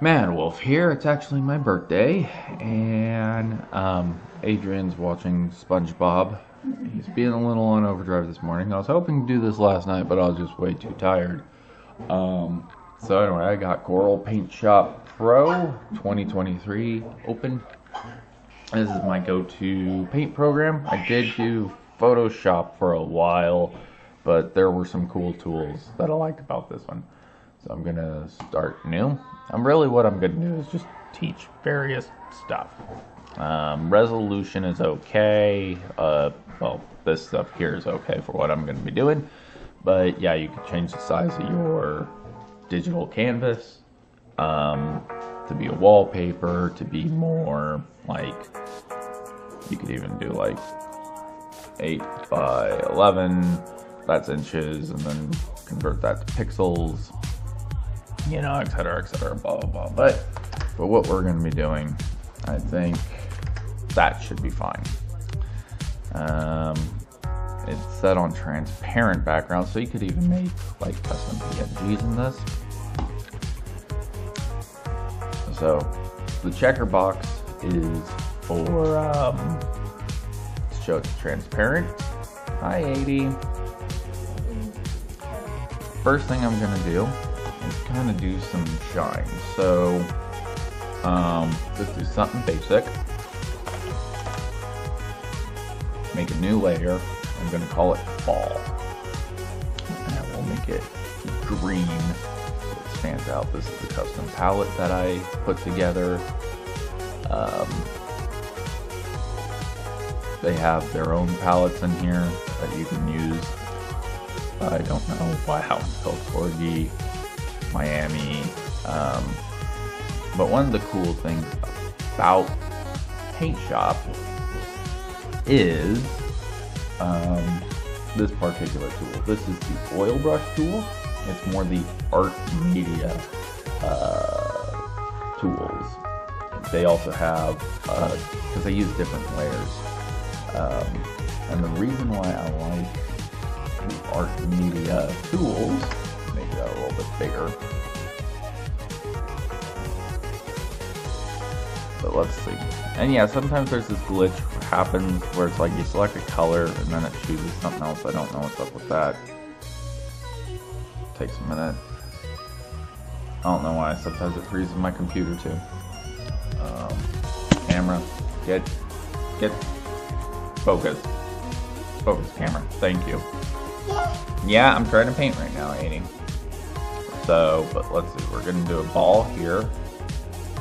Man Wolf here. It's actually my birthday, and Adrian's watching SpongeBob. He's being a little on overdrive this morning. I was hoping to do this last night, but I was just way too tired. So anyway, I got Corel Paint Shop Pro 2023 open. This is my go-to paint program. I did do Photoshop for a while, but there were some cool tools that I liked about this one. So I'm gonna start new. What I'm gonna do is just teach various stuff. Resolution is okay. Well, this stuff here is okay for what I'm gonna be doing. But yeah, you can change the size of your digital canvas to be a wallpaper, to be more like, you could even do like 8 by 11. That's inches, and then convert that to pixels. You know, et cetera, blah, blah, blah. But what we're going to be doing, I think that should be fine. It's set on transparent background, so you could even make like custom PNGs in this. So the checker box is for to show it's transparent. Hi, 80. First thing I'm gonna do is kind of do some shine. So let's do something basic. Make a new layer. I'm gonna call it fall, and we'll make it green so it stands out. This is the custom palette that I put together. They have their own palettes in here that you can use. I don't know why how it's called Corgi, Miami, but one of the cool things about Paint Shop is this particular tool. This is the oil brush tool. It's more the art media tools. They also have, because they use different layers, and the reason why I like art media tools, make that a little bit bigger, but let's see. And yeah, sometimes there's this glitch that happens where it's like you select a color and then it chooses something else. I don't know what's up with that. Takes a minute. I don't know why, sometimes it freezes my computer too. Camera, get focus camera, thank you. Yeah, I'm trying to paint right now, Amy. So, but let's see, we're gonna do a ball here.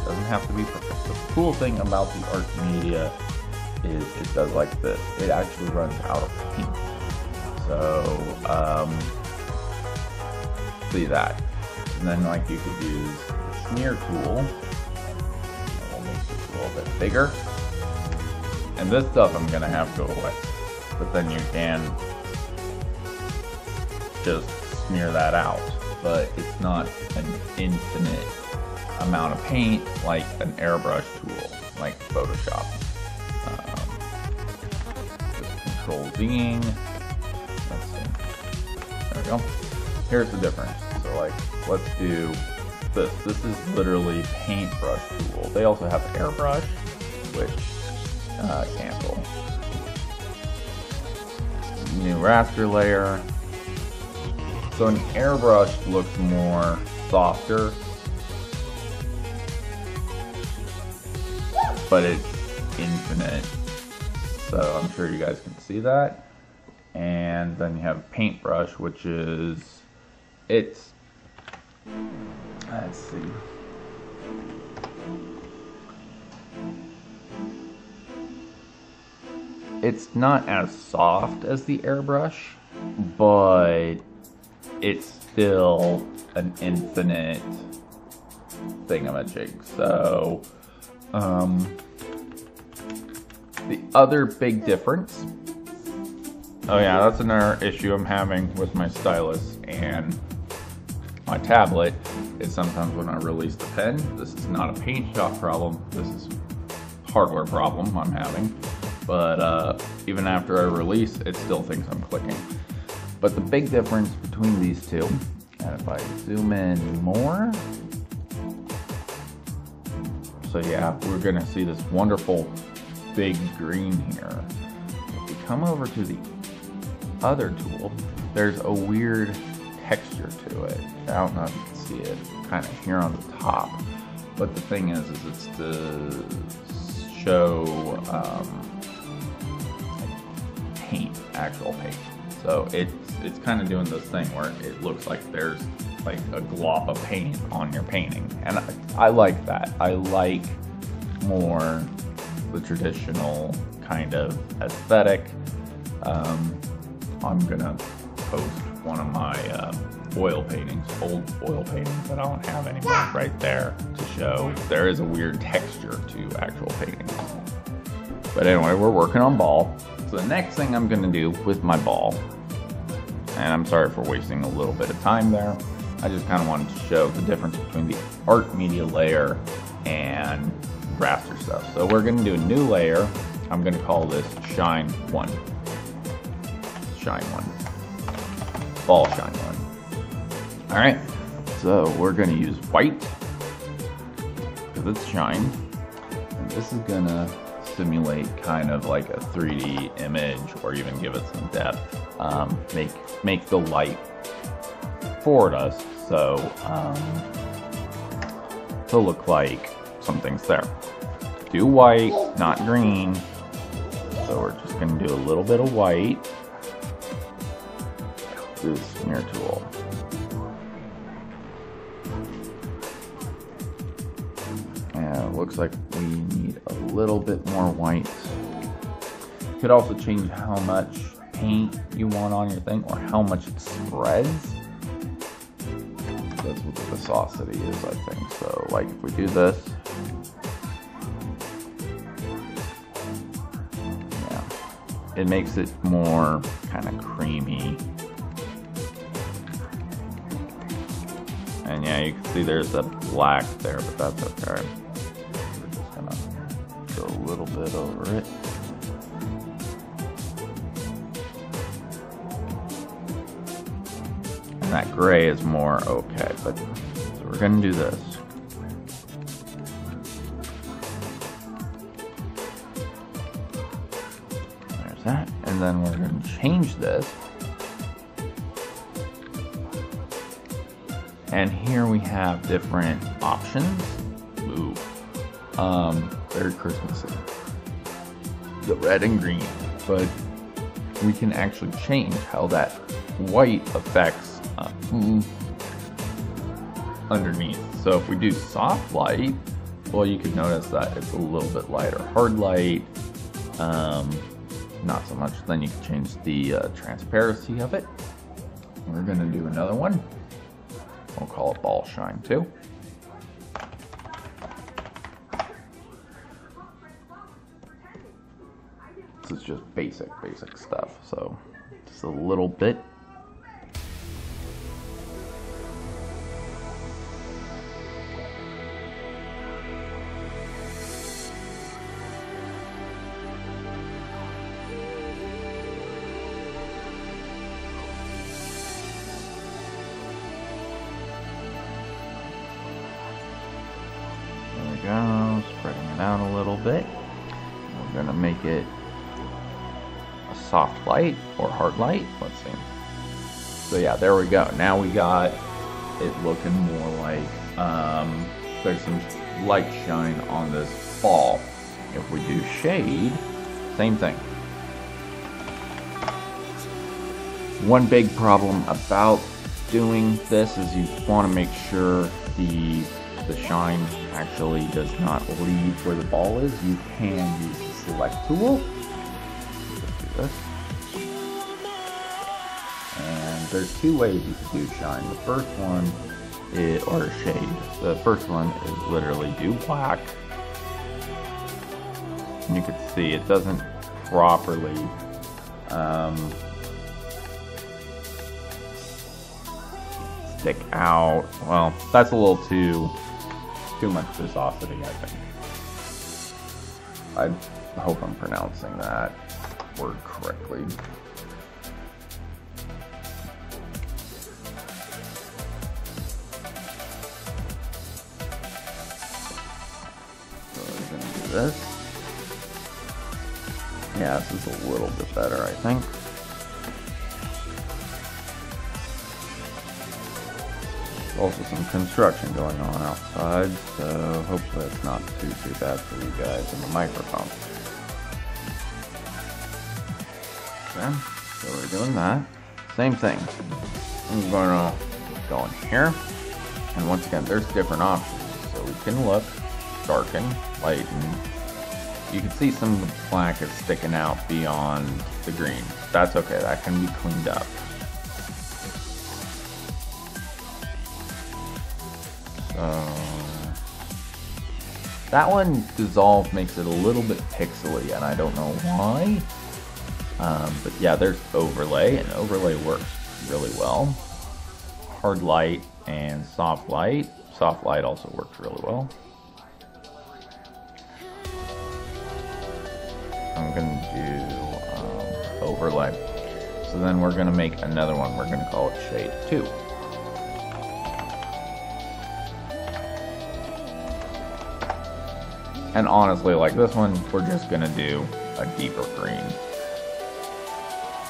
Doesn't have to be perfect. The cool thing about the art media is it does like this. It actually runs out of paint. So, see that. And then like you could use the smear tool. And we'll make this a little bit bigger. And this stuff I'm gonna have go away. But then you can just smear that out, but it's not an infinite amount of paint like an airbrush tool like Photoshop. Just control Zing. Let's see. There we go. Here's the difference. So like, let's do this. This is literally paintbrush tool. They also have airbrush, which cancel. New raster layer. So an airbrush looks more softer, but it's infinite. So I'm sure you guys can see that. And then you have paintbrush, which is, it's, let's see. It's not as soft as the airbrush, but it's still an infinite thingamajig. So, the other big difference, oh yeah, that's another issue I'm having with my stylus and my tablet, is sometimes when I release the pen, this is not a Paint Shop problem, this is a hardware problem I'm having, but even after I release, it still thinks I'm clicking. But the big difference between these two, and if I zoom in more, So yeah, we're gonna see this wonderful big green here. If we come over to the other tool, there's a weird texture to it. I don't know if you can see it kind of here on the top, but the thing is it's to show paint, actual paint. So it's kind of doing this thing where it looks like there's like a glop of paint on your painting, and I like that. I like more the traditional kind of aesthetic. I'm gonna post one of my oil paintings, old oil paintings that I don't have anymore, right there to show there is a weird texture to actual paintings. But anyway, we're working on ball. So the next thing I'm gonna do with my ball, and I'm sorry for wasting a little bit of time there, I just kind of wanted to show the difference between the art media layer and raster stuff. So we're gonna do a new layer. I'm gonna call this Shine 1. Shine 1. Ball Shine 1. All right, so we're gonna use white, because it's shine. And this is gonna simulate kind of like a 3D image, or even give it some depth, make the light forward us, so to look like something's there. Do white, not green, so we're just going to do a little bit of white. Do the smear tool. And it looks like we need a little bit more white. You could also change how much paint you want on your thing, or how much it spreads. That's what the viscosity is, I think. So like if we do this, yeah, it makes it more kind of creamy. And yeah, you can see there's a black there, but that's okay. We're just gonna go a little bit over it. And that gray is more okay, but so we're gonna do this. There's that, and then we're gonna change this. And here we have different options. Ooh, very Christmassy. The red and green, but we can actually change how that white affects underneath. So if we do soft light, well, you could notice that it's a little bit lighter. Hard light, not so much. Then you can change the transparency of it. We're gonna do another one. We'll call it Ball Shine too. This is just basic stuff. So just a little bit. Spreading it out a little bit. We're gonna make it a soft light or hard light. Let's see. So yeah, there we go. Now we got it looking more like there's some light shine on this ball. If we do shade, same thing. One big problem about doing this is you want to make sure the shine actually does not leave where the ball is. You can use the select tool. Let's do this. And there's two ways you can do shine. The first one is, or shade. The first one is literally do black. And you can see it doesn't properly stick out. Well, that's a little too much viscosity, I think. I hope I'm pronouncing that word correctly. this. Yeah, this is a little bit better, I think. Also some construction going on outside, so hopefully it's not too bad for you guys in the microphone. Okay, so we're doing that. Same thing. I'm gonna go in here, and once again, there's different options. So we can look, darken, lighten. You can see some of the black is sticking out beyond the green. That's okay, that can be cleaned up. That one dissolve makes it a little bit pixely, and I don't know why. But yeah, there's overlay, and overlay works really well. Hard light and soft light. Soft light also works really well. I'm gonna do overlay. So then we're gonna make another one. We're gonna call it shade 2. And honestly, like this one, we're just gonna do a deeper green.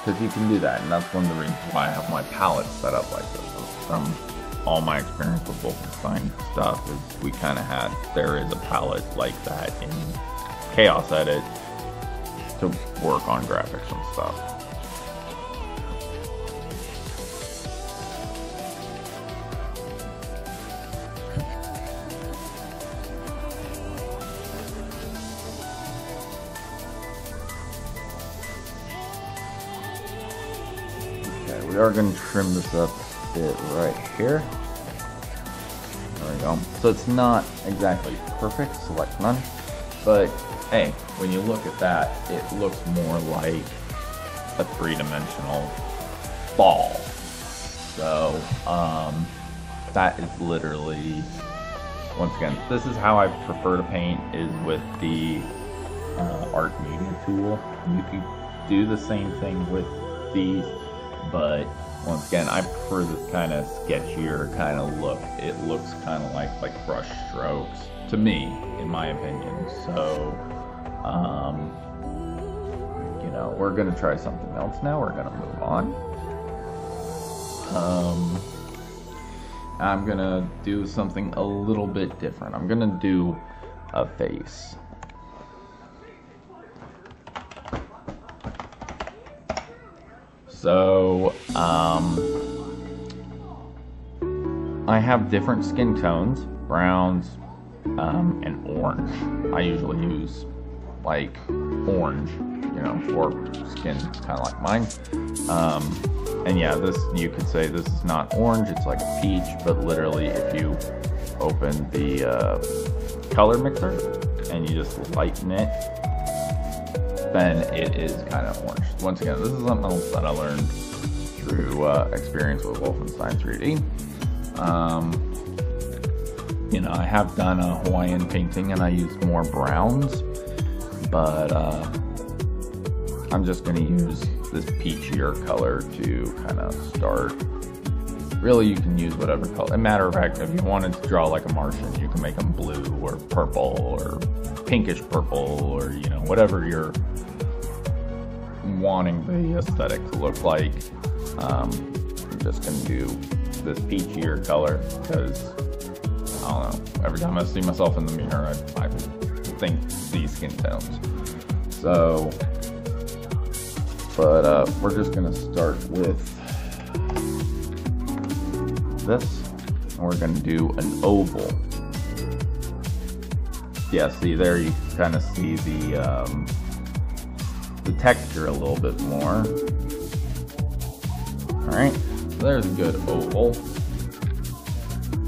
Because you can do that, and that's one of the reasons why I have my palette set up like this. From all my experience with Wolfenstein stuff, is we kind of had, there is a palette like that in Chaos Edit to work on graphics and stuff. We are going to trim this up a bit right here. There we go. So it's not exactly perfect, select none, but hey, when you look at that, it looks more like a three-dimensional ball. So that is literally, once again, this is how I prefer to paint, is with the art media tool. You could do the same thing with these. But once again, I prefer this kind of sketchier kind of look. It looks kind of like brush strokes to me, in my opinion. So, you know, we're gonna try something else now. We're gonna move on. I'm gonna do something a little bit different. I'm gonna do a face. So, I have different skin tones, browns, and orange. I usually use, like, orange, you know, for skin, kind of like mine. And yeah, this, you could say this is not orange, it's like a peach, but literally if you open the color mixer and you just lighten it, then it is kind of orange. Once again, this is something else that I learned through experience with Wolfenstein 3D. You know, I have done a Hawaiian painting and I use more browns, but I'm just going to use this peachier color to kind of start. Really, you can use whatever color. As a matter of fact, if you wanted to draw like a Martian, you can make them blue or purple or pinkish purple, or, you know, whatever you're wanting the aesthetic to look like. I'm just gonna do this peachier color because, I don't know, every time I see myself in the mirror, I think these skin tones. So, but we're just gonna start with this, and we're gonna do an oval. Yeah, see there, you can kind of see the texture a little bit more. Alright, so there's a good oval.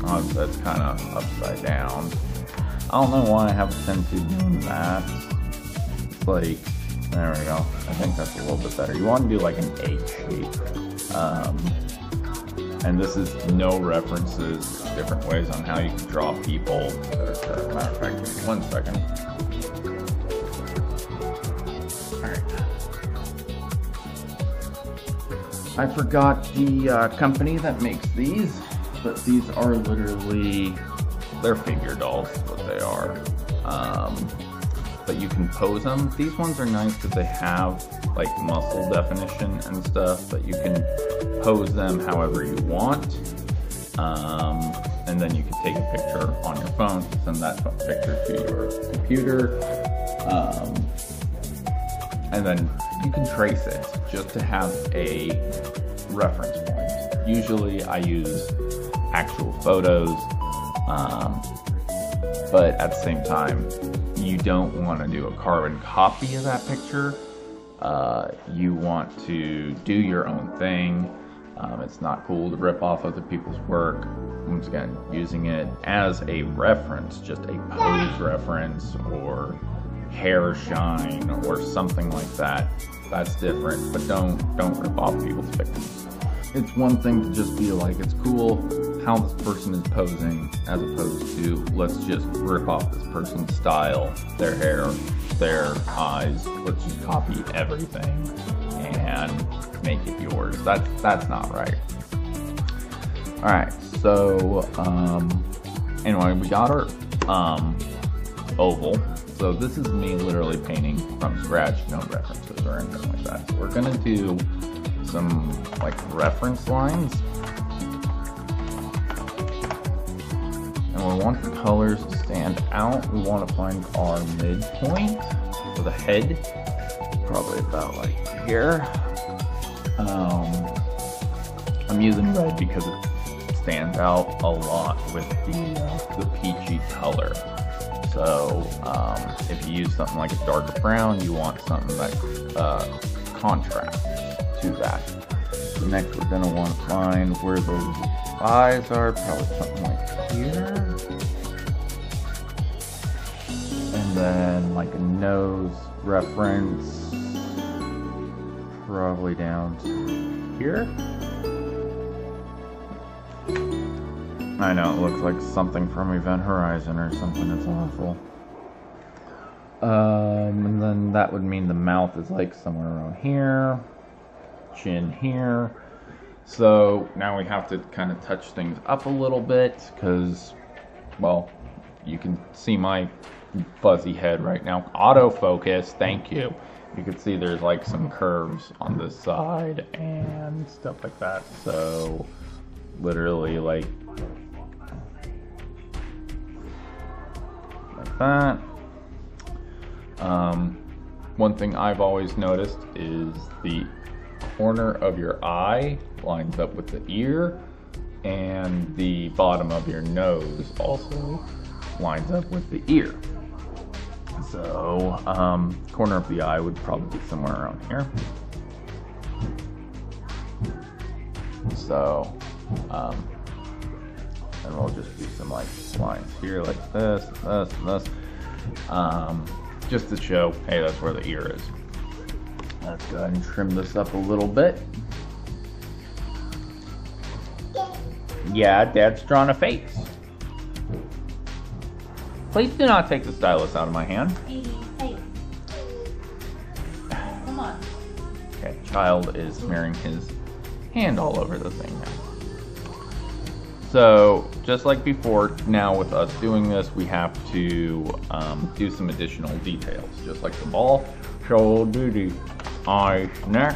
Oh, that's kind of upside down. I don't know why I have a tendency to do that. It's like, there we go. I think that's a little bit better. You want to do like an H shape. And this is no references, different ways on how you can draw people. As a matter of fact, give me 1 second. Alright. I forgot the company that makes these, but these are literally, they're figure dolls, but they are. that you can pose them. These ones are nice because they have like muscle definition and stuff, but you can pose them however you want. And then you can take a picture on your phone, send that picture to your computer. And then you can trace it just to have a reference point. Usually I use actual photos, but at the same time, you don't want to do a carbon copy of that picture. You want to do your own thing. It's not cool to rip off other people's work. Once again, using it as a reference, just a pose reference or hair shine or something like that. That's different, but don't rip off people's pictures. It's one thing to just be like, it's cool how this person is posing, as opposed to let's just rip off this person's style, their hair, their eyes. Let's just copy everything and make it yours. That's not right. All right, so anyway, we got our oval. So this is me literally painting from scratch, no references or anything like that. So we're gonna do some like reference lines. And we want the colors to stand out. We want to find our midpoint for the head, probably about like here. I'm using red because it stands out a lot with the peachy color. So if you use something like a darker brown, you want something like contrast to that. So next, we're gonna want to find where those eyes are, probably something like here. And then like a nose reference, probably down to here. I know, it looks like something from Event Horizon or something, it's awful. And then that would mean the mouth is like somewhere around here, chin here. So now we have to kind of touch things up a little bit because, well, you can see my fuzzy head right now. Autofocus, thank you. You can see there's like some curves on this side and stuff like that. So literally like that. One thing I've always noticed is the corner of your eye lines up with the ear, and the bottom of your nose also lines up with the ear. So corner of the eye would probably be somewhere around here. So and we'll just do some like lines here like this, this, this, just to show, hey, that's where the ear is. Let's go ahead and trim this up a little bit. Yeah, Dad's drawn a face. Please do not take the stylus out of my hand. Hey. Come on. Okay, child is smearing his hand all over the thing now. So, just like before, now with us doing this, we have to do some additional details. Just like the ball, shoulder, the eye, neck.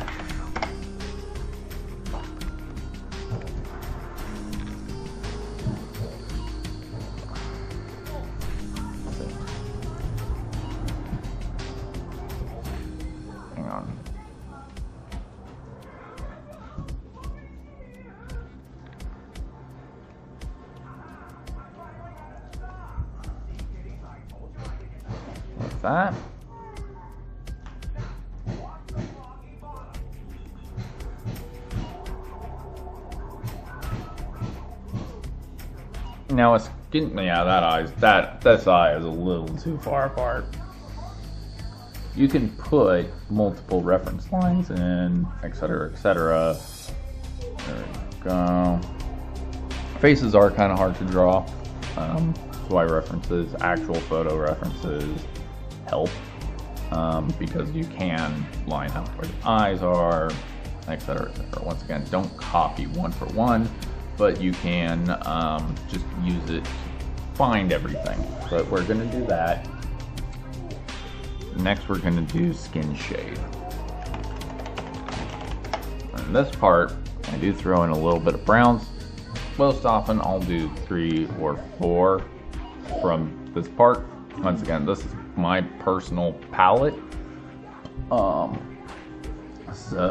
Hang on. That. Now it's getting, yeah, this eye is a little too far apart. You can put multiple reference lines in, etc., etc. There we go. Faces are kind of hard to draw. That's why references, actual photo references, help, because you can line up where the eyes are, etc., etc. Once again, don't copy one for one, but you can just use it to find everything. But we're going to do that. next we're going to do skin shade. And this part, I do throw in a little bit of browns. Most often I'll do 3 or 4 from this part. Once again, this is my personal palette. So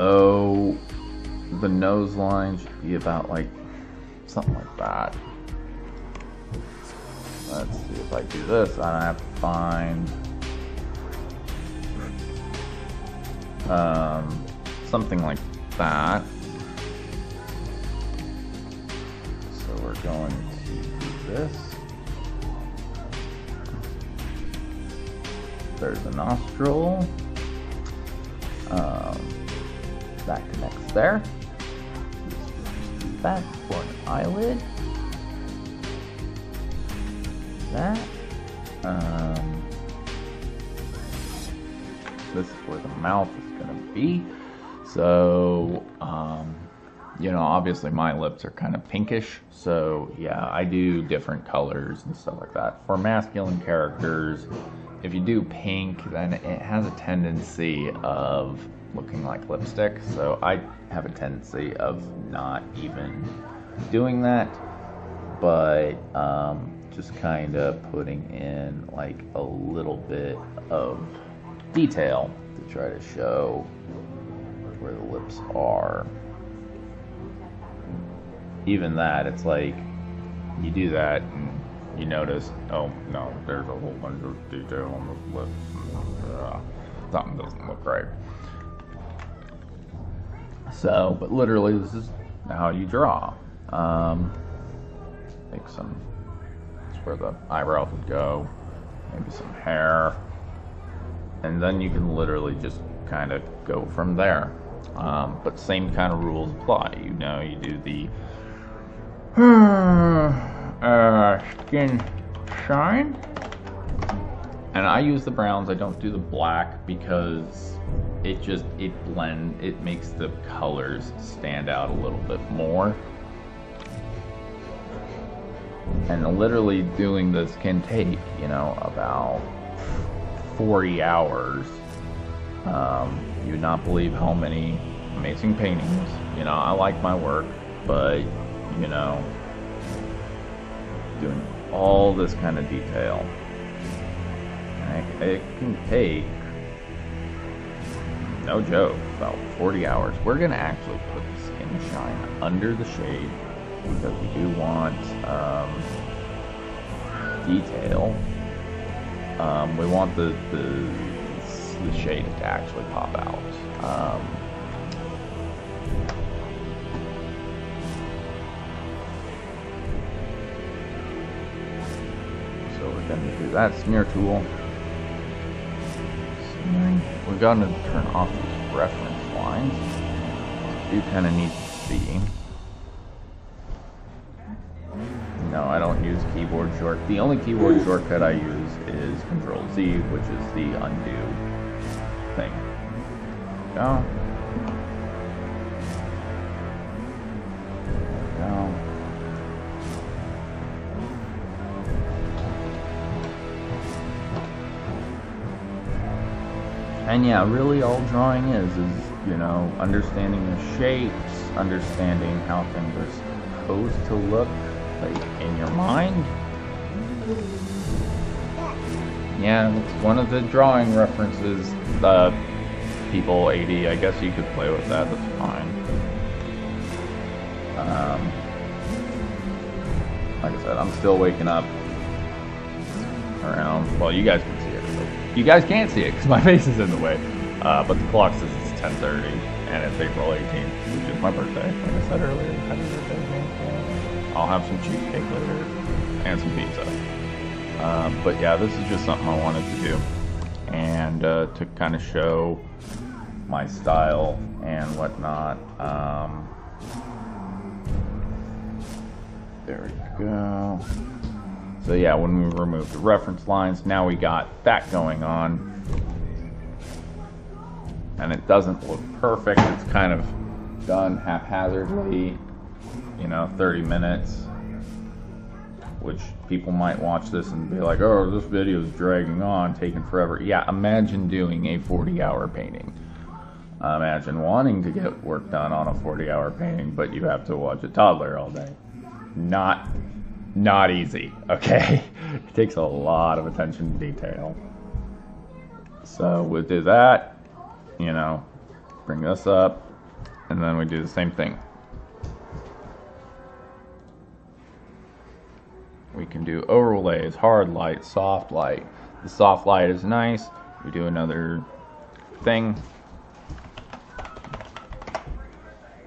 the nose line should be about like something like that. Let's see, if I do this, I have to find something like that. So we're going to do this. There's the nostril. That connects there. Let's do that for an eyelid. That. This is where the mouth is gonna be. So, you know, obviously my lips are kind of pinkish. So yeah, I do different colors and stuff like that. For masculine characters, if you do pink, then it has a tendency of looking like lipstick. So I have a tendency of not even doing that, but just kind of putting in like a little bit of detail to try to show where the lips are. Even that, it's like you do that and you notice, oh no, there's a whole bunch of detail on the lips. Something doesn't look right. So, but literally this is how you draw. Make some, that's where the eyebrows would go, maybe some hair, and then you can literally just kind of go from there. But same kind of rules apply, you know, you do the skin shine, and I use the browns, I don't do the black because it blends, it makes the colors stand out a little bit more. And literally doing this can take, you know, about 40 hours. You would not believe how many amazing paintings. You know, I like my work, but, you know, doing all this kind of detail, it can take, no joke, about 40 hours. We're going to actually put the skin shine under the shade because we do want detail. We want the shade to actually pop out. So we're going to do that smear tool. We're going to turn off these reference lines. You kind of need to see. No, I don't use keyboard shortcut. The only keyboard shortcut I use is Control Z, which is the undo thing. Go. Go. And yeah, really all drawing is, you know, understanding the shapes, understanding how things are supposed to look, like, in your mind. Yeah, it's one of the drawing references, the people 80, I guess you could play with that, that's fine. Like I said, I'm still waking up around, well, you guys can see it, so. You guys can't see it because my face is in the way, but the clock says it's 10:30 and it's April 18th, which is my birthday. Like I said earlier, happy birthday. I'll have some cheesecake later and some pizza. But yeah, this is just something I wanted to do and to kind of show my style and whatnot. There we go. So yeah, when we remove the reference lines, now we got that going on. And it doesn't look perfect, it's kind of done haphazardly, you know, 30 minutes. which people might watch this and be like, oh, this video is dragging on, taking forever. Yeah, imagine doing a 40-hour painting. Imagine wanting to get work done on a 40-hour painting, but you have to watch a toddler all day. Not easy, okay? It takes a lot of attention to detail. So we do that, you know, bring this up, and then we do the same thing. We can do overlays, hard light, soft light. The soft light is nice. We do another thing.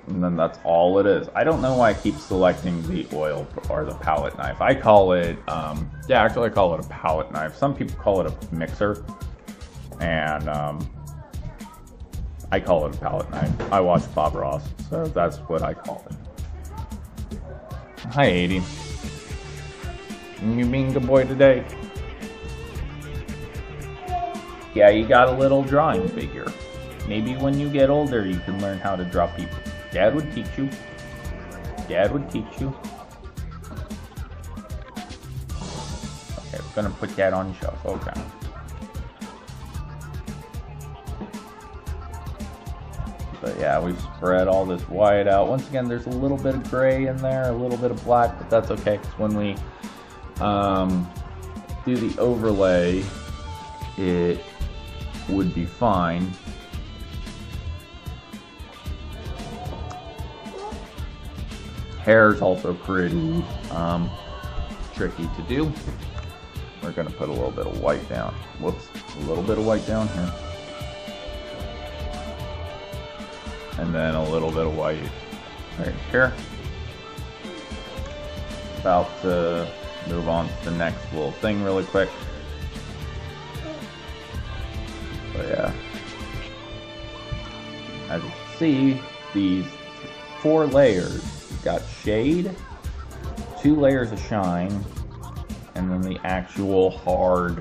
And then that's all it is. I don't know why I keep selecting the oil or the palette knife. I call it, yeah, actually I call it a palette knife. Some people call it a mixer. And I call it a palette knife. I watch Bob Ross, so that's what I call it. Hi, 80. You being good boy today? Yeah, you got a little drawing figure. Maybe when you get older, you can learn how to draw people. Dad would teach you. Dad would teach you. Okay, I'm gonna put that on the shelf. Okay. But yeah, we've spread all this white out. Once again, there's a little bit of gray in there, a little bit of black, but that's okay, because when we do the overlay, it would be fine. Hair's also pretty tricky to do. We're gonna put a little bit of white down. Whoops, a little bit of white down here. And then a little bit of white right here. About to move on to the next little thing really quick. But yeah, as you can see, these four layers, you've got shade, two layers of shine, and then the actual hard,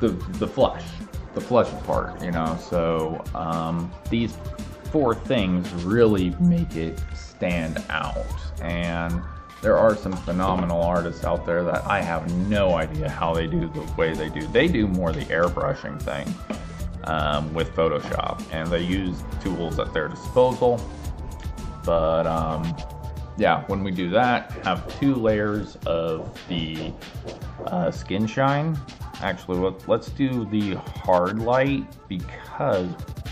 the flush. The fleshy part, you know, so these four things really make it stand out. And there are some phenomenal artists out there that I have no idea how they do the way they do. They do more the airbrushing thing with Photoshop, and they use tools at their disposal. But yeah, when we do that, have two layers of the skin shine. Actually, let's do the hard light, because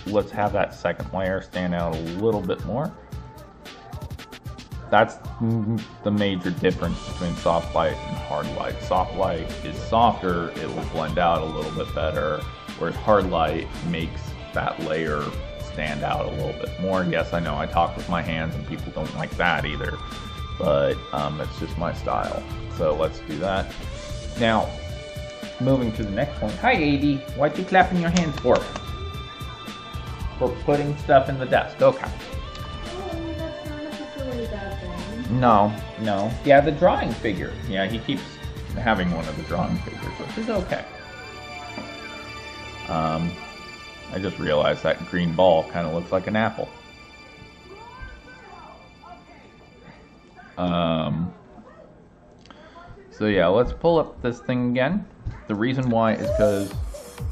let's have that second layer stand out a little bit more. That's the major difference between soft light and hard light. Soft light is softer, it will blend out a little bit better, whereas hard light makes that layer stand out a little bit more. Yes, I know I talk with my hands and people don't like that either, but it's just my style. So let's do that. Now, moving to the next one. Hi, AD. What you clapping your hands for? For putting stuff in the desk. Okay. Oh, that's not necessarily a bad thing. No, no. Yeah, the drawing figure. Yeah, he keeps having one of the drawing figures, which is okay. I just realized that green ball kind of looks like an apple. So yeah, let's pull up this thing again. The reason why is because,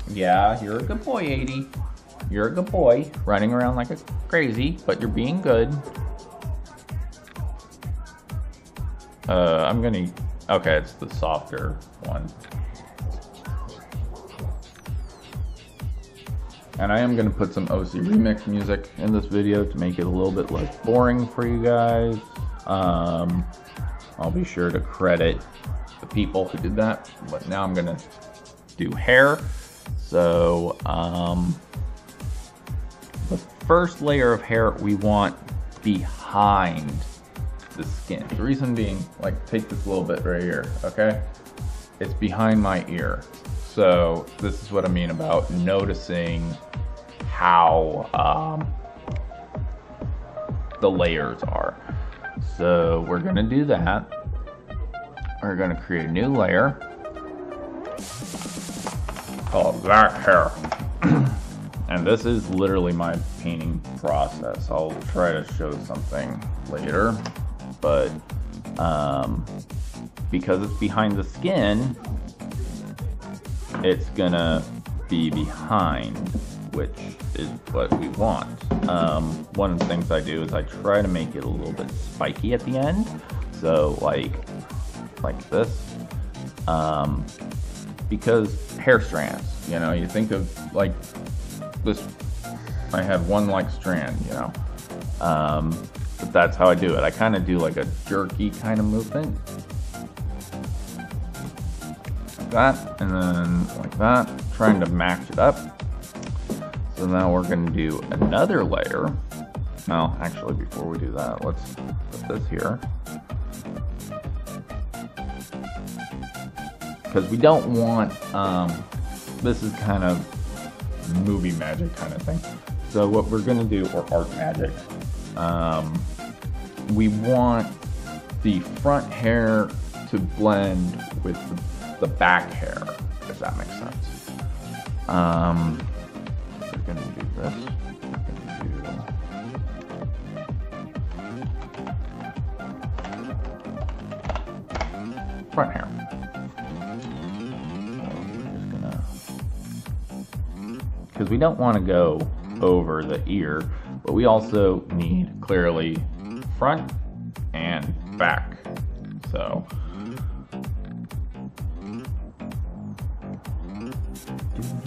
yeah, you're a good boy, 80. You're a good boy, running around like a crazy, but you're being good. I'm gonna, okay, it's the softer one. And I am gonna put some OC Remix music in this video to make it a little bit less boring for you guys. I'll be sure to credit the people who did that, but now I'm gonna do hair. So the first layer of hair we want behind the skin. The reason being, like, take this little bit right here, okay? It's behind my ear. So this is what I mean about noticing how the layers are. So we're gonna do that. We're gonna create a new layer. Call it that hair. And this is literally my painting process. I'll try to show something later. but because it's behind the skin, it's gonna be behind, which is what we want. One of the things I do is I try to make it a little bit spiky at the end, so like this, because hair strands, you know, you think of like this, I have one like strand, you know, but that's how I do it. I kind of do like a jerky kind of movement, like that, and then like that, trying to match it up. So now we're going to do another layer. Well, actually, before we do that, let's put this here, because we don't want, this is kind of movie magic kind of thing. So what we're going to do, or art magic, we want the front hair to blend with the back hair, if that makes sense. We're going to do this. We're going to do... front hair. Because we don't want to go over the ear, but we also need clearly front and back. So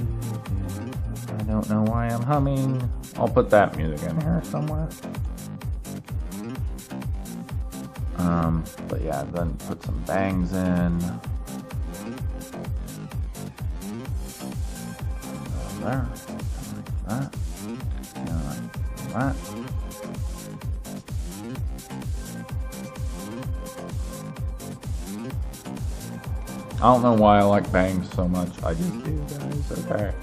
I don't know why I'm humming. I'll put that music in here somewhere. But yeah, then put some bangs in. There, like that, and like that. I don't know why I like bangs so much. I just do, guys. Okay.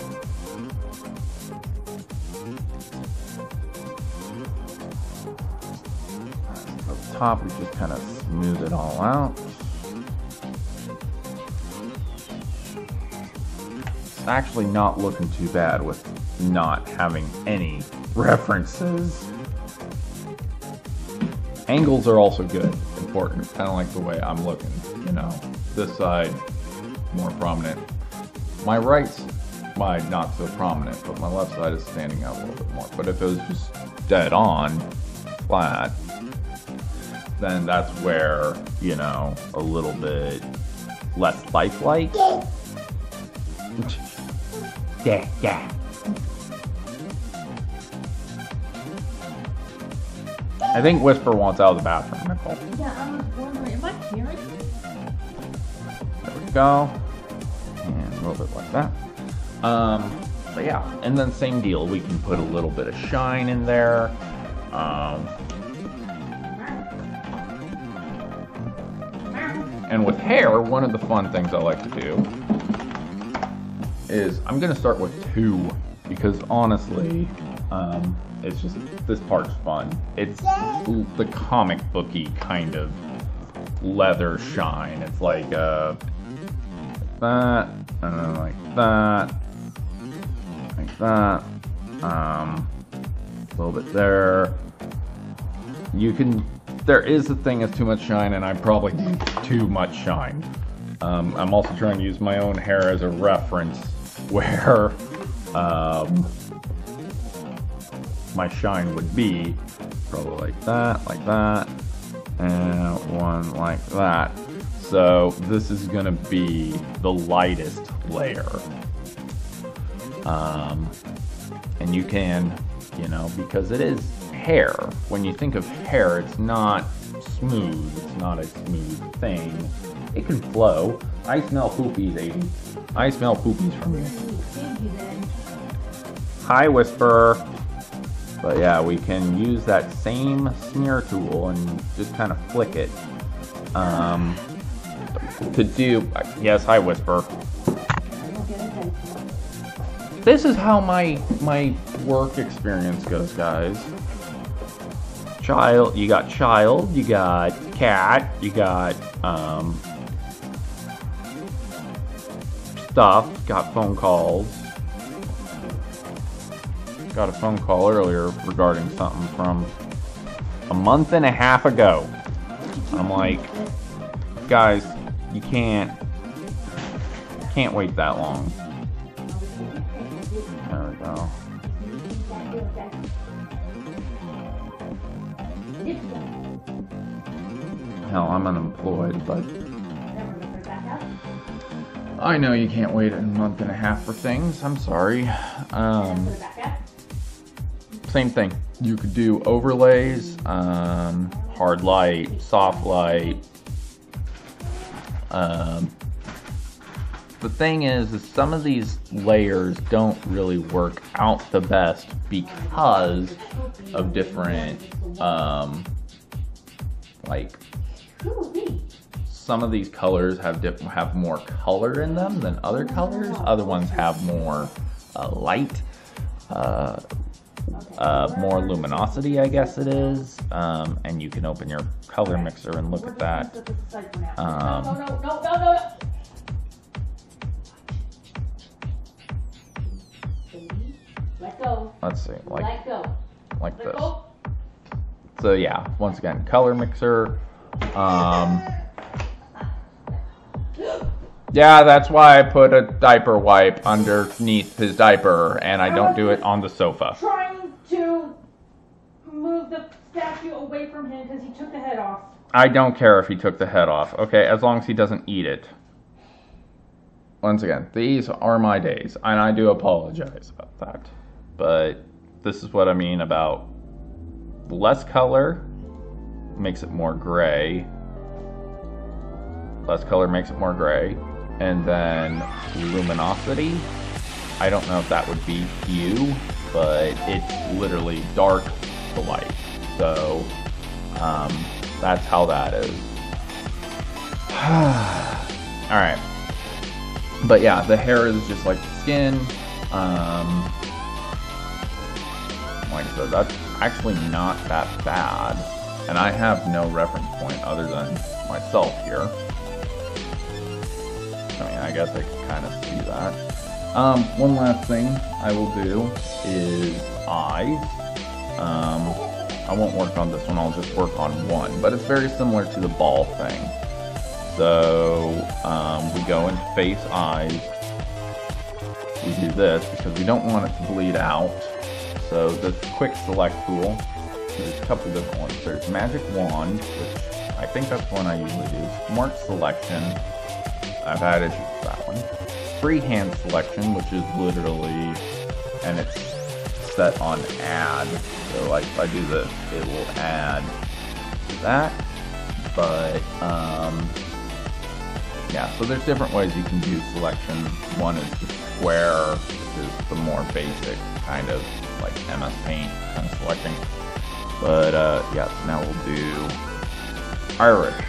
Up top, we just kind of smooth it all out. Actually not looking too bad with not having any references. Angles are also good, important, kind of like the way I'm looking, you know, this side more prominent, my right side not so prominent, but my left side is standing out a little bit more. But if it was just dead on flat, then that's where, you know, a little bit less lifelike. Yeah, yeah. I think Whisper wants out of the bathroom, Nicole. Yeah, I was wondering, am I hearing? There we go. And a little bit like that. But yeah, and then same deal. We can put a little bit of shine in there. And with hair, one of the fun things I like to do is I'm gonna start with two, because honestly, it's just, this part's fun. It's the comic booky kind of leather shine. It's like that, and then like that, like that. A little bit there. You can, there is a thing as too much shine, and I probably need too much shine. I'm also trying to use my own hair as a reference, where my shine would be probably like that, and one like that. So this is gonna be the lightest layer, and you can, you know, because it is hair. When you think of hair, it's not smooth. It's not a smooth thing. It can flow. I smell poopies, Aiden. I smell poopies from you. Thank you, then. Hi, Whisper. But yeah, we can use that same smear tool and just kind of flick it. To do... Yes, hi, Whisper. This is how my work experience goes, guys. Child, you got cat, you got... stuff, got phone calls. Got a phone call earlier regarding something from a month and a half ago. I'm like, guys, you can't wait that long. There we go. Hell, I'm unemployed, but I know you can't wait a month and a half for things. I'm sorry. Same thing. You could do overlays, hard light, soft light. The thing is some of these layers don't really work out the best because of different, like, some of these colors have more color in them than other colors. Other ones have more light, more luminosity, I guess it is. And you can open your color mixer and look at that. Let's see, like this. So yeah, once again, color mixer. Yeah, that's why I put a diaper wipe underneath his diaper, and I don't do it on the sofa. Trying to move the statue away from him because he took the head off. I don't care if he took the head off, okay, as long as he doesn't eat it. Once again, these are my days, and I do apologize about that. But this is what I mean about less color makes it more gray. Less color makes it more gray. And then luminosity, I don't know if that would be hue, but it's literally dark to light. So that's how that is. All right. But yeah, the hair is just like the skin. Like I said, that's actually not that bad. And I have no reference point other than myself here. I mean, I guess I can kind of see that. One last thing I will do is eyes. I won't work on this one, I'll just work on one. But it's very similar to the ball thing. So we go into face, eyes. We do this because we don't want it to bleed out. So the quick select tool, there's a couple different ones. There's magic wand, which I think that's one I usually do. Smart selection. I've had issues with that one. Freehand selection, which is literally, and it's set on add. So like if I do this, it will add to that. But yeah, so there's different ways you can do selection. One is the square, which is the more basic kind of like MS-Paint kind of selecting. But yeah, so now we'll do Irish.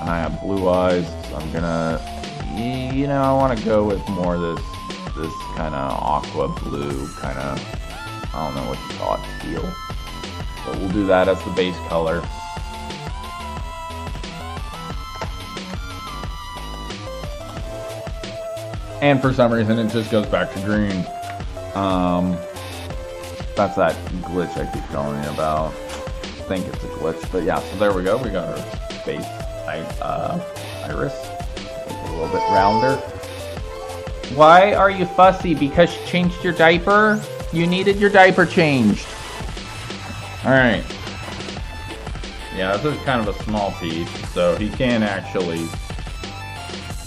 And I have blue eyes, so I'm gonna, you know, I want to go with more this kind of aqua blue kind of, I don't know what you call it, teal. But we'll do that as the base color. And for some reason, it just goes back to green. That's that glitch I keep telling you about. I think it's a glitch, but yeah, so there we go. We got our face iris, a little bit rounder. Why are you fussy? Because you changed your diaper? You needed your diaper changed. All right. Yeah, this is kind of a small piece, so he can actually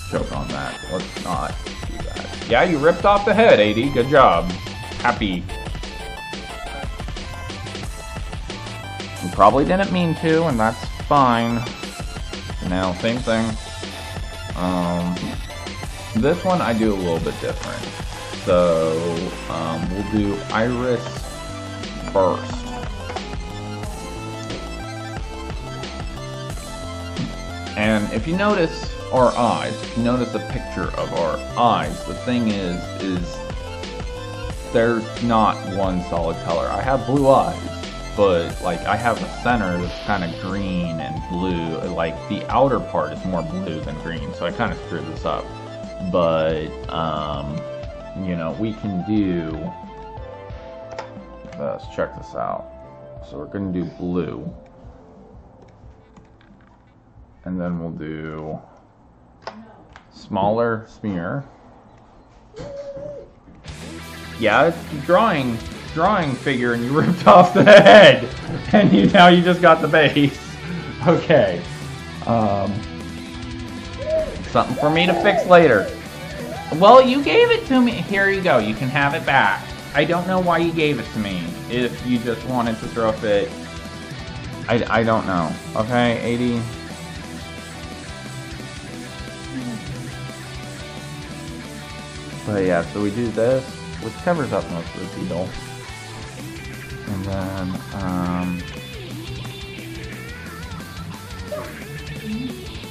choke on that. Let's not do that. Yeah, you ripped off the head, AD. Good job. Happy. Probably didn't mean to, and that's fine. Now, same thing. This one I do a little bit different. So, we'll do Iris Burst. And if you notice our eyes, if you notice a picture of our eyes, the thing is there's not one solid color. I have blue eyes. But like I have a center that's kind of green and blue, like the outer part is more blue than green, so I kind of screwed this up. But you know, we can do this. Check this out. So we're going to do blue. And then we'll do smaller smear. Yeah, it's drawing figure, and you ripped off the head, and you now you just got the base. Okay, something for me to fix later. Well, you gave it to me. Here you go. You can have it back. I don't know why you gave it to me. If you just wanted to throw a fit, I don't know. Okay, 80. But yeah, so we do this, which covers up most of the deal. And then,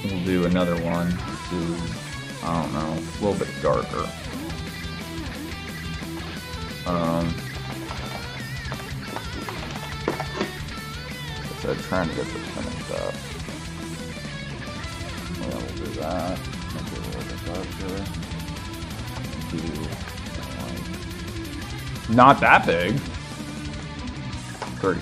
we'll do another one, to, I don't know, a little bit darker. So I'm trying to get this finished up. Yeah, we'll do that, make it a little bit darker. Not that big. 30.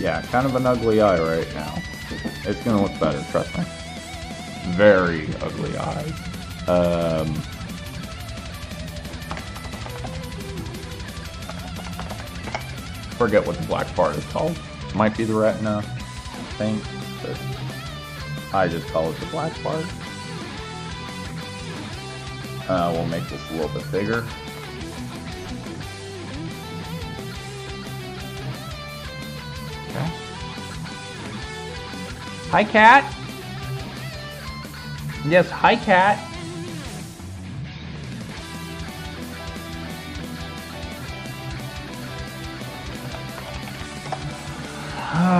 Yeah, kind of an ugly eye right now. It's gonna look better, trust me. Very ugly eye. I forget what the black part is called. Might be the retina, I think. I just call it the black part. We'll make this a little bit bigger. Okay. Hi, cat. Yes, hi, cat.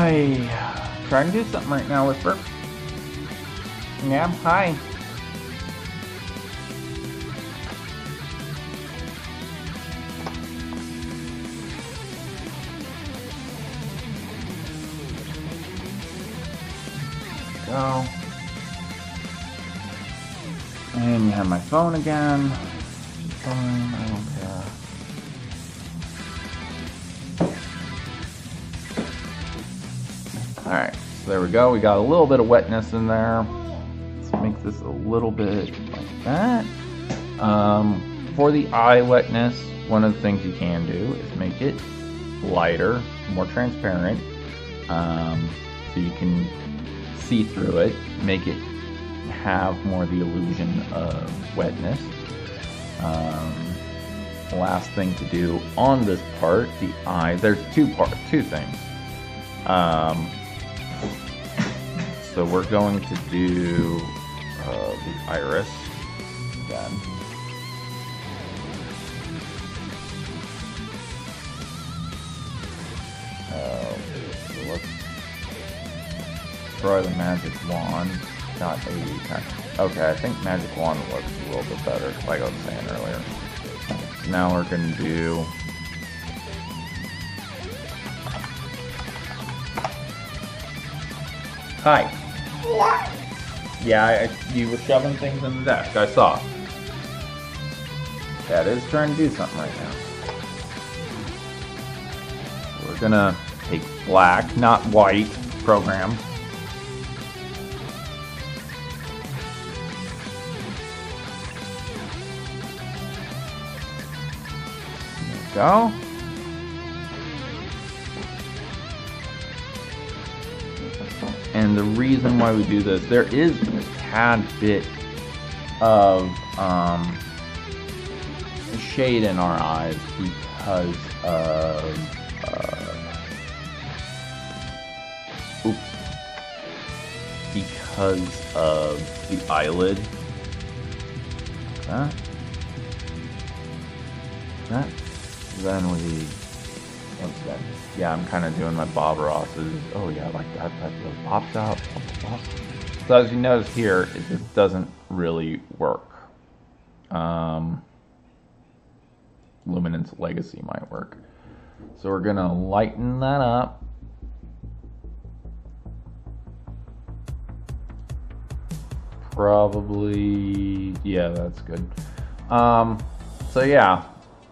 I'm trying to do something right now with Burp. Yeah, hi. Go. And you have my phone again. Fine, I don't care. Alright, so there we go. We got a little bit of wetness in there. Let's make this a little bit like that. For the eye wetness, one of the things you can do is make it lighter, more transparent, so you can see through it, make it have more of the illusion of wetness. The last thing to do on this part, the eye, there's two things. So we're going to do the iris again. Let's try the magic wand. Not 80. Okay, I think magic wand looks a little bit better, like I was saying earlier. Now we're going to do hi. Yeah, you were shoving things in the desk, I saw. That is trying to do something right now. We're gonna take black, not white, program. There we go. And the reason why we do this, there is a tad bit of shade in our eyes because of, because of the eyelid. That. That. Then we. What's that? Yeah, I'm kind of doing my Bob Ross's. Oh yeah, like that type of popped out. So as you notice here, it just doesn't really work. Luminance Legacy might work. So we're going to lighten that up. Probably, yeah, that's good. So yeah,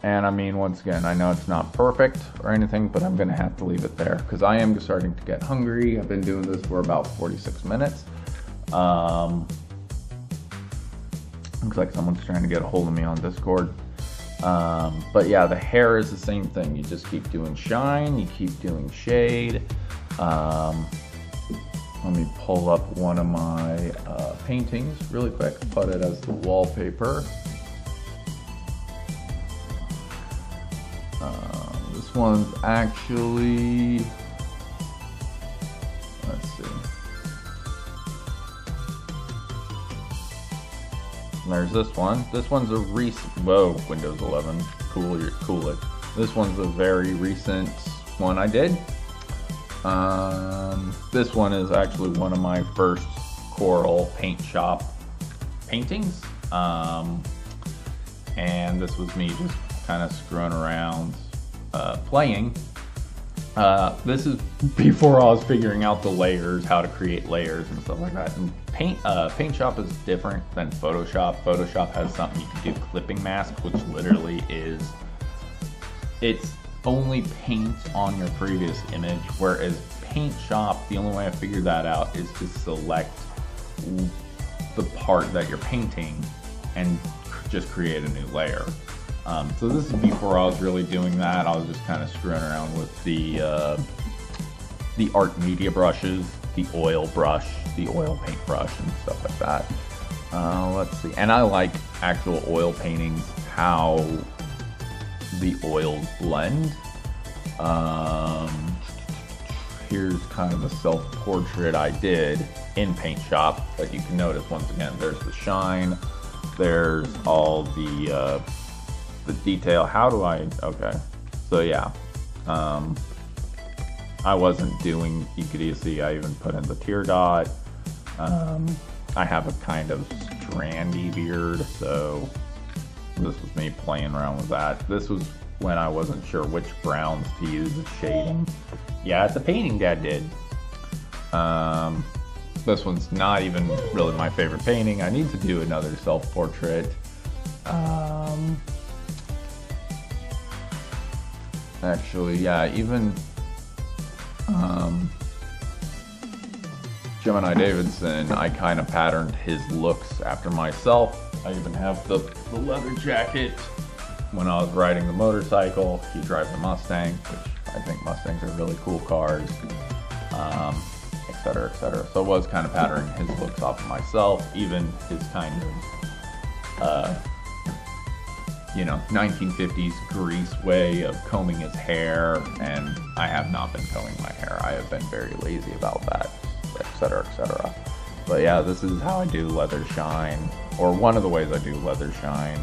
and I mean, once again, I know it's not perfect or anything, but I'm gonna have to leave it there because I am starting to get hungry. I've been doing this for about 46 minutes. Looks like someone's trying to get a hold of me on Discord. But yeah, the hair is the same thing. You just keep doing shine, you keep doing shade. Let me pull up one of my paintings really quick, put it as the wallpaper. This one's actually, let's see. There's this one. This one's a recent, whoa, Windows 11, cool it. This one's a very recent one I did. This one is actually one of my first Corel Paint Shop paintings. And this was me just kind of screwing around, playing. This is before I was figuring out the layers, how to create layers and stuff like that. And Paint Shop is different than Photoshop. Photoshop has something you can do, clipping mask, which literally is, it's only paints on your previous image, whereas Paint Shop, the only way I figured that out is to select the part that you're painting and just create a new layer. So this is before I was really doing that. I was just kind of screwing around with the art media brushes, the oil brush, the oil paint brush, and stuff like that. Let's see, and I like actual oil paintings, how the oils blend. Here's kind of a self-portrait I did in Paint Shop, but you can notice once again, there's the shine, there's all the detail. How do I, okay, so yeah, I wasn't doing, you could see I even put in the tear dot. I have a kind of strandy beard, so this was me playing around with that. This was when I wasn't sure which browns to use as shading. Yeah, it's a painting Dad did. This one's not even really my favorite painting. I need to do another self-portrait. Actually, yeah, even Gemini Davidson, I kind of patterned his looks after myself. I even have the leather jacket. When I was riding the motorcycle, he drives a Mustang, which I think Mustangs are really cool cars, et cetera, et cetera. So I was kind of patterning his looks off of myself, even his kind of, you know, 1950s Grease way of combing his hair, and I have not been combing my hair. I have been very lazy about that, et cetera, et cetera. But yeah, this is how I do leather shine, or one of the ways I do leather shine.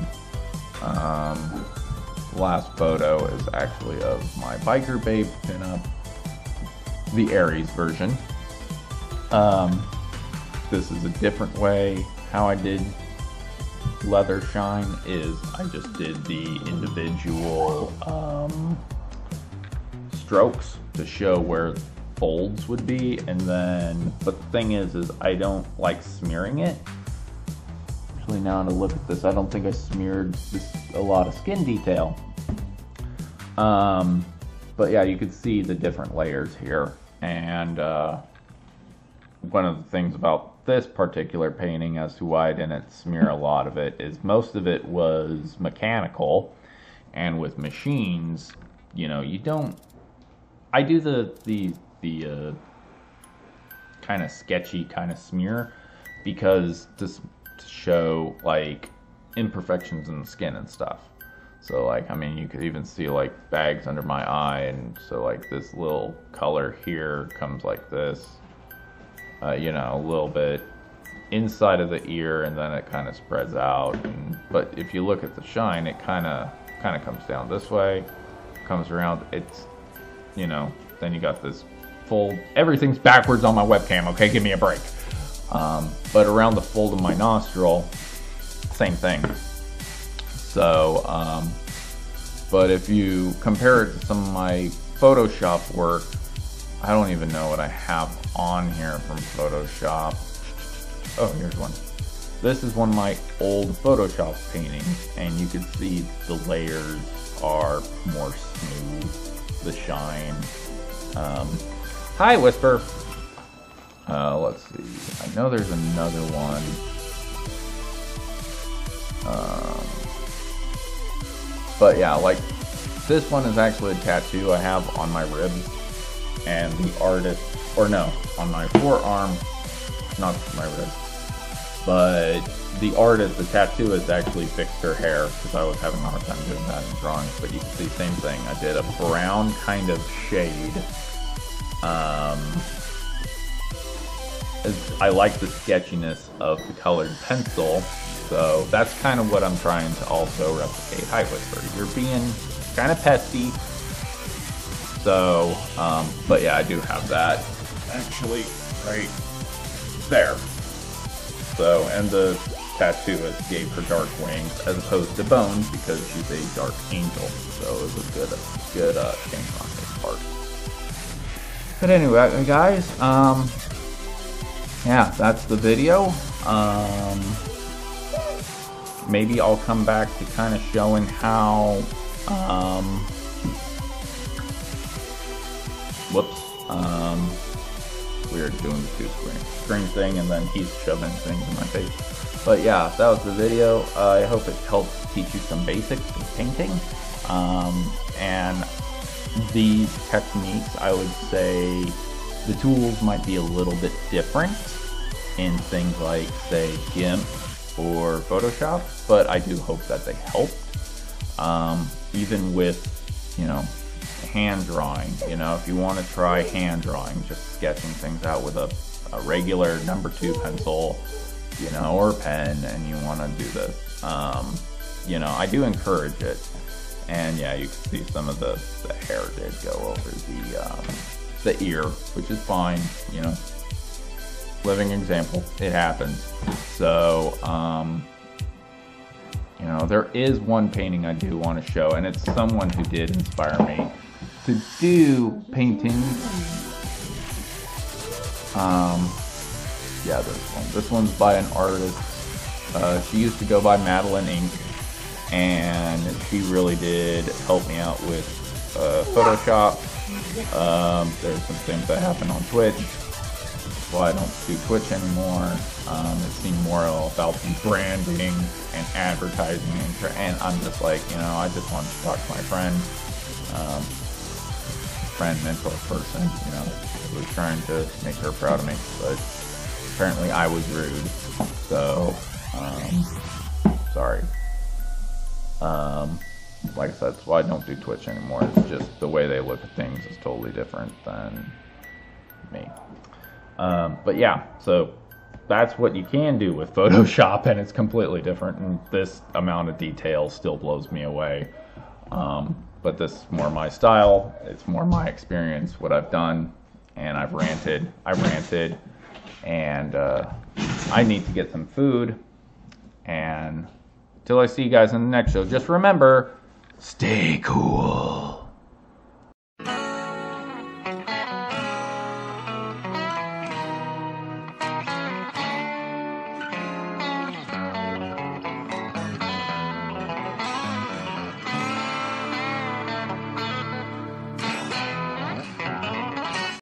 Last photo is actually of my Biker Babe pinup, the Aries version. This is a different way. How I did leather shine is I just did the individual strokes to show where folds would be, and then, but the thing is I don't like smearing it. Actually, now to look at this, I don't think I smeared this, a lot of skin detail. But yeah, you can see the different layers here, and one of the things about this particular painting as to why I didn't smear a lot of it is most of it was mechanical, and with machines, you know, you don't, I do the kind of sketchy kind of smear because to show like imperfections in the skin and stuff. So like, I mean, you could even see like bags under my eye, and so like this little color here comes like this, you know, a little bit inside of the ear, and then it kind of spreads out. And, but if you look at the shine, it kind of comes down this way, comes around. It's, you know, then you got this fold. Everything's backwards on my webcam, okay? Give me a break. But around the fold of my nostril, same thing. So But if you compare it to some of my Photoshop work, I don't even know what I have on here from Photoshop. Oh, here's one. This is one of my old Photoshop paintings, and you can see the layers are more smooth, the shine. Hi, Whisper! Let's see. I know there's another one. But yeah, like, this one is actually a tattoo I have on my ribs, and the artist, or no, on my forearm, not my ribs, but the artist, the tattooist, actually fixed her hair, because I was having a hard time doing that in drawings. But you can see, same thing, I did a brown kind of shade. I like the sketchiness of the colored pencil, so that's kind of what I'm trying to also replicate. Hi, Whisper, you're being kind of pesky. So, but yeah, I do have that actually right there. So, and the tattooist gave her dark wings as opposed to bones because she's a dark angel. So it was a good change on his part. But anyway, guys, yeah, that's the video. Maybe I'll come back to kind of showing how, we're doing the two-screen thing, and then he's shoving things in my face. But yeah, that was the video. I hope it helps teach you some basics of painting. And these techniques, I would say, the tools might be a little bit different in things like, say, GIMP or Photoshop, but I do hope that they help. Even with, you know, hand drawing, you know, if you want to try hand drawing, just sketching things out with a regular #2 pencil, you know, or pen, and you want to do this, you know, I do encourage it. And yeah, you can see some of the hair did go over the ear, which is fine, you know, living example, it happens. So, you know, there is one painting I do want to show, and it's someone who did inspire me to do paintings. Yeah, this one. This one's by an artist. She used to go by Madeline Ink, and she really did help me out with Photoshop. There's some things that happen on Twitch. Well, I don't do Twitch anymore. It seemed more about the branding and advertising, and I'm just like, you know, I just want to talk to my friend, mentor person, you know, who was trying to make her proud of me, but apparently I was rude, so, sorry. Like I said, that's why I don't do Twitch anymore. It's just the way they look at things is totally different than me. But yeah, so that's what you can do with Photoshop, and it's completely different, and this amount of detail still blows me away. But this is more my style, it's more my experience, what I've done, and I've ranted, and I need to get some food, and until I see you guys in the next show, just remember, stay cool.